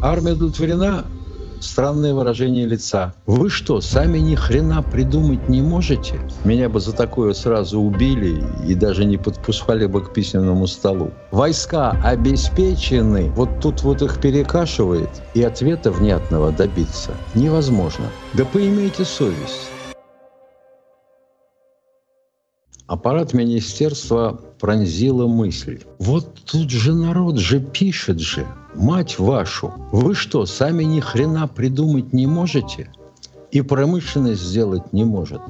Армия удовлетворена? Странное выражение лица. Вы что, сами ни хрена придумать не можете? Меня бы за такое сразу убили и даже не подпускали бы к письменному столу. Войска обеспечены. Вот тут вот их перекашивает, и ответа внятного добиться невозможно. Да поимейте совесть. Аппарат министерства пронзила мысль. Вот тут же народ же пишет же. Мать вашу, вы что, сами ни хрена придумать не можете? И промышленность сделать не может?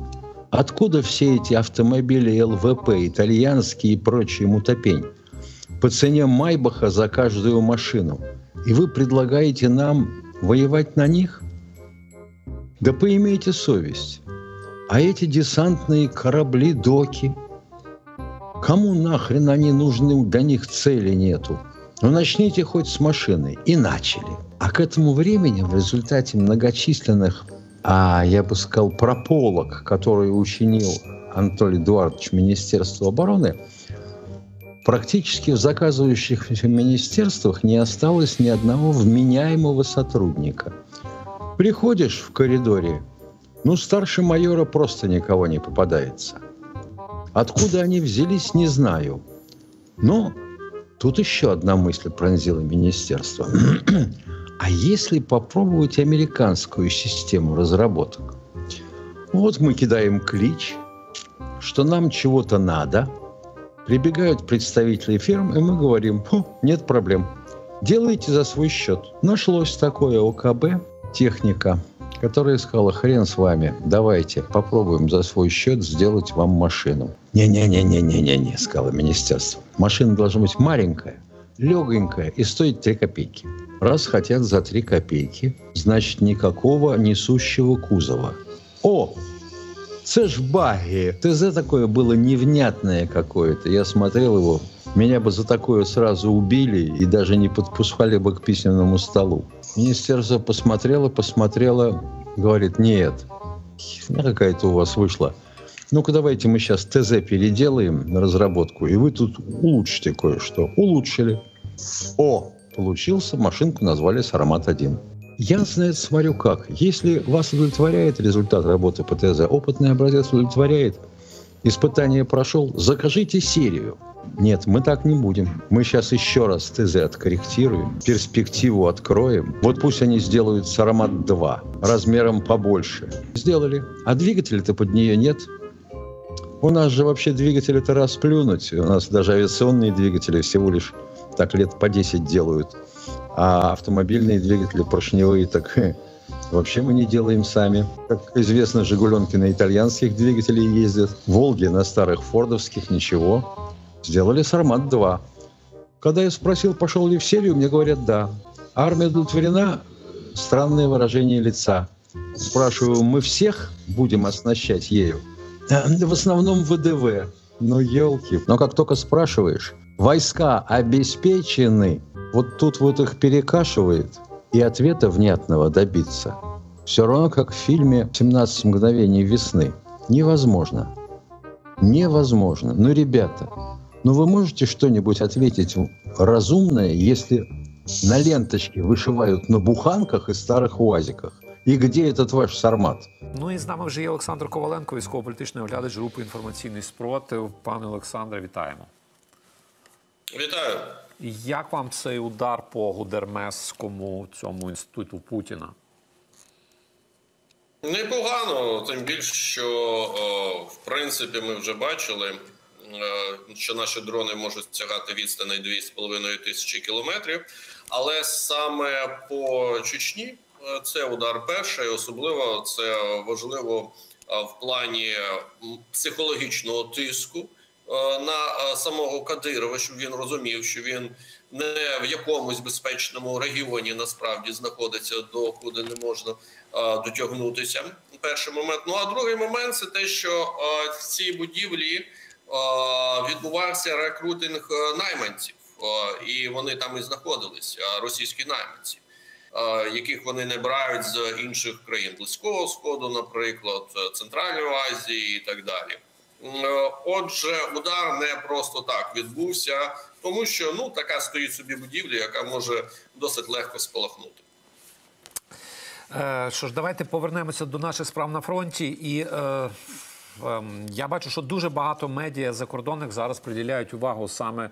Откуда все эти автомобили ЛВП, итальянские и прочие мутопень? По цене Майбаха за каждую машину. И вы предлагаете нам воевать на них? Да поимейте совесть. А эти десантные корабли-доки? Кому нахрен они нужны, до них цели нету? Но начните хоть с машины. И начали. А к этому времени в результате многочисленных, я бы сказал, прополок, которые учинил Анатолий Эдуардович Министерству обороны, практически в заказывающих министерствах не осталось ни одного вменяемого сотрудника. Приходишь в коридоре, старше майора просто никого не попадается. Откуда они взялись, не знаю. Но тут еще одна мысль пронзила министерство. А если попробовать американскую систему разработок? Вот мы кидаем клич, что нам чего-то надо. Прибегают представители фирм, и мы говорим: нет проблем. Делайте за свой счет. Нашлось такое ОКБ, техника, которая сказала: хрен с вами, давайте попробуем за свой счет сделать вам машину. Не-не-не-не-не-не, сказала министерство. Машина должна быть маленькая, легонькая и стоить 3 копейки. Раз хотят за 3 копейки, значит, никакого несущего кузова. О, це ж баги! ТЗ такое было невнятное какое-то. Я смотрел его, меня бы за такое сразу убили и даже не подпускали бы к письменному столу. Министерство посмотрело, говорит: нет, какая-то у вас вышла. Ну-ка давайте мы сейчас ТЗ переделаем на разработку, и вы тут улучшите кое-что. Улучшили. О, получился, машинку назвали «Сармат-1». Я, смотрю как. Если вас удовлетворяет результат работы по ТЗ, опытный образец удовлетворяет, испытание прошел, закажите серию. Нет, мы так не будем. Мы сейчас еще раз ТЗ откорректируем, перспективу откроем. Вот пусть они сделают «Сармат-2» размером побольше. Сделали. А двигателя-то под нее нет. У нас же вообще двигатели-то расплюнуть. У нас даже авиационные двигатели всего лишь так лет по 10 делают. А автомобильные двигатели поршневые так вообще мы не делаем сами. Как известно, «Жигуленки» на итальянских двигателях ездят. «Волги» на старых фордовских ничего. Сделали «Сармат-2». Когда я спросил, пошел ли в серию, мне говорят: да. Армия удовлетворена? Странное выражение лица. Спрашиваю: мы всех будем оснащать ею? В основном ВДВ. Ну, елки. Но как только спрашиваешь, войска обеспечены, вот тут вот их перекашивает, и ответа внятного добиться все равно, как в фильме «17 мгновений весны». Невозможно. Невозможно. Ну, ребята, вы можете что-нибудь ответить разумное, если на ленточке вышивают на буханках и старых уазиках? И где этот ваш «Сармат»? Ну і з нами вже є Олександр Коваленко, військово-політичний оглядач групи «Інформаційний спротив». Пане Олександре, вітаємо. Вітаю. Як вам цей удар по Гудермесському цьому інституту Путіна? Непогано, тим більше, що в принципі ми вже бачили, що наші дрони можуть стягати відстань 2500 кілометрів, але саме по Чечні це удар перший, і особливо це важливо в плані психологічного тиску на самого Кадирова, щоб він розумів, що він не в якомусь безпечному регіоні насправді знаходиться, докуди не можна дотягнутися. Перший момент. Ну а другий момент – це те, що в цій будівлі відбувався рекрутинг найманців, і вони там і знаходилися, російські найманці, яких вони набирають з інших країн Близького Сходу, наприклад, Центральної Азії і так далі. Отже, удар не просто так відбувся, тому що ну така стоїть собі будівля, яка може досить легко спалахнути. Що ж, давайте повернемося до наших справ на фронті. І я бачу, що дуже багато медіа закордонних зараз приділяють увагу саме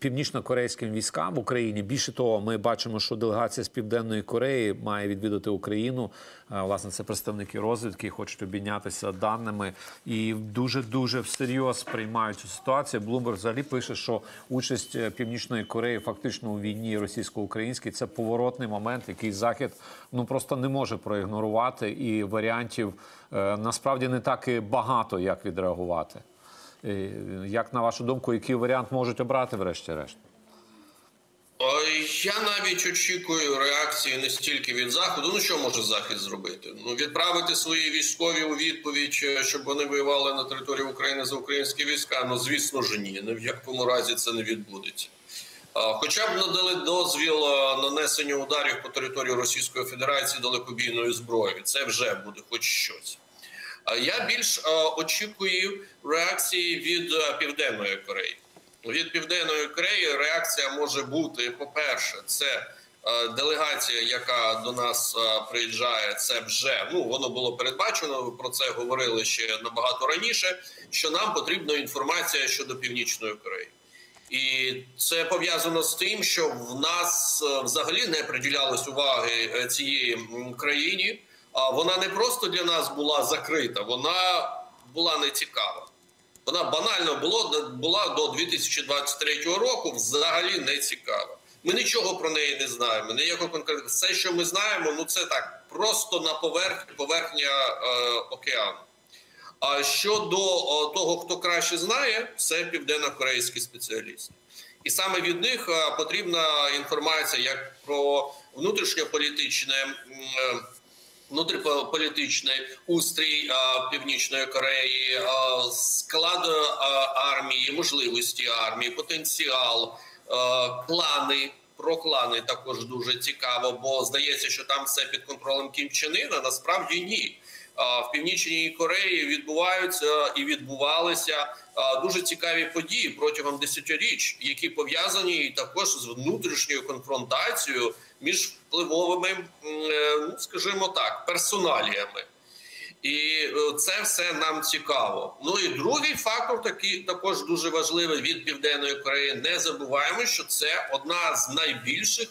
північно-корейським військам в Україні. Більше того, ми бачимо, що делегація з Південної Кореї має відвідати Україну. Власне, це представники розвідки, хочуть обмінятися даними і дуже-дуже всерйоз приймають цю ситуацію. Bloomberg взагалі пише, що участь Північної Кореї фактично у війні російсько-українській – це поворотний момент, який Захід ну, просто не може проігнорувати, і варіантів насправді не так і багато, як відреагувати. Як, на вашу думку, який варіант можуть обрати врешті-решт? Я навіть очікую реакції не стільки від Заходу. Ну, що може Захід зробити? Ну, відправити свої військові у відповідь, щоб вони воювали на території України за українські війська? Ну, звісно ж, ні. Ні в якому разі це не відбудеться. Хоча б надали дозвіл нанесення ударів по території Російської Федерації далекобійною зброєю. Це вже буде хоч щось. Я більш очікую реакції від Південної Кореї. Від Південної Кореї реакція може бути, по-перше, це делегація, яка до нас приїжджає, це вже, ну, воно було передбачено, про це говорили ще набагато раніше, що нам потрібна інформація щодо Північної Кореї. І це пов'язано з тим, що в нас взагалі не приділялось уваги цієї країні. Вона не просто для нас була закрита, вона була нецікава. Вона банально була до 2023 року взагалі нецікава. Ми нічого про неї не знаємо, ніякого конкретного. Все, що ми знаємо, ну це так, просто на поверхня океану. А щодо того, хто краще знає, це південно-корейські спеціалісти. І саме від них потрібна інформація як про внутрішньополітичний устрій Північної Кореї, склад армії, можливості армії, потенціал, клани. Про клани також дуже цікаво, бо здається, що там все під контролем Кім Чен Ина, насправді ні. В Північній Кореї відбуваються і відбувалися дуже цікаві події протягом десятиріч, які пов'язані також з внутрішньою конфронтацією між впливовими, ну, скажімо так, персоналіями. І це все нам цікаво. Ну і другий фактор такий також дуже важливий від Південної Кореї. Не забуваємо, що це одна з найбільших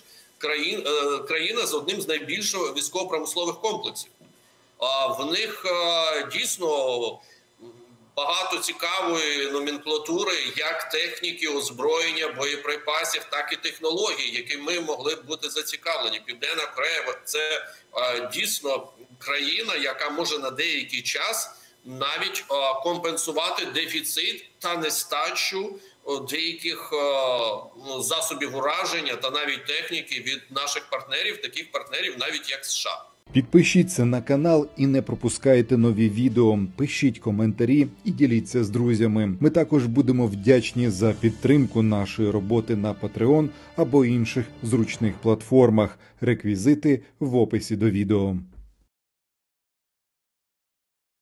країна з одним з найбільших військово-промислових комплексів. В них дійсно багато цікавої номенклатури, як техніки, озброєння, боєприпасів, так і технологій, якими ми могли б бути зацікавлені. Південна Корея – це дійсно країна, яка може на деякий час навіть компенсувати дефіцит та нестачу деяких засобів ураження та навіть техніки від наших партнерів, таких партнерів навіть як США. Підпишіться на канал і не пропускайте нові відео, пишіть коментарі і діліться з друзями. Ми також будемо вдячні за підтримку нашої роботи на Patreon або інших зручних платформах. Реквізити в описі до відео.